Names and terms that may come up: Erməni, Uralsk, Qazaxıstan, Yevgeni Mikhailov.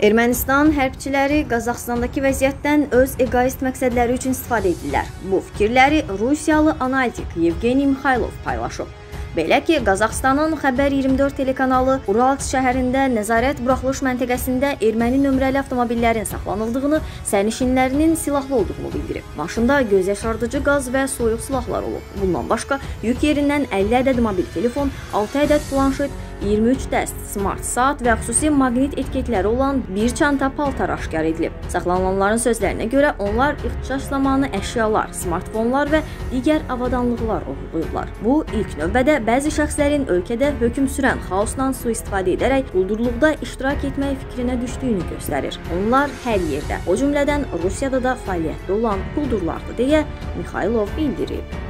Ermənistan hərbçiləri Qazaxıstandakı vəziyyətdən öz egoist məqsədləri üçün istifadə edirlər. Bu fikirləri Rusiyalı analitik Yevgeni Mikhailov paylaşıb. Belə ki, Qazaxıstanın Xəbər 24 telekanalı Uralsk şəhərində nəzarət buraxılış məntəqəsində erməni nömrəli avtomobillərin saxlanıldığını, sərnişinlərinin silahlı olduğunu bildirib. Maşında gözyaşardıcı qaz və soyuq silahlar olub. Bundan başqa, yük yerindən 50 ədəd mobil telefon, 6 ədəd planşet, 23 dəst smart saat və xüsusi maqnit etiketləri olan bir çanta paltar aşkar edilib. Saxlanılanların sözlərinə görə onlar ixtişaş zamanı əşyalar, smartfonlar və digər avadanlıqlar oğurlayıblar. Bu, ilk növbədə bəzi şəxslərin ölkədə hökm sürən xaosdan sui-istifadə edərək quldurluqda iştirak etmək fikrinə düşdüyünü göstərir. Onlar hər yerdə, o cümlədən Rusiyada da fəaliyyətdə olan quldurlardır, deyə Mikhailov bildirib.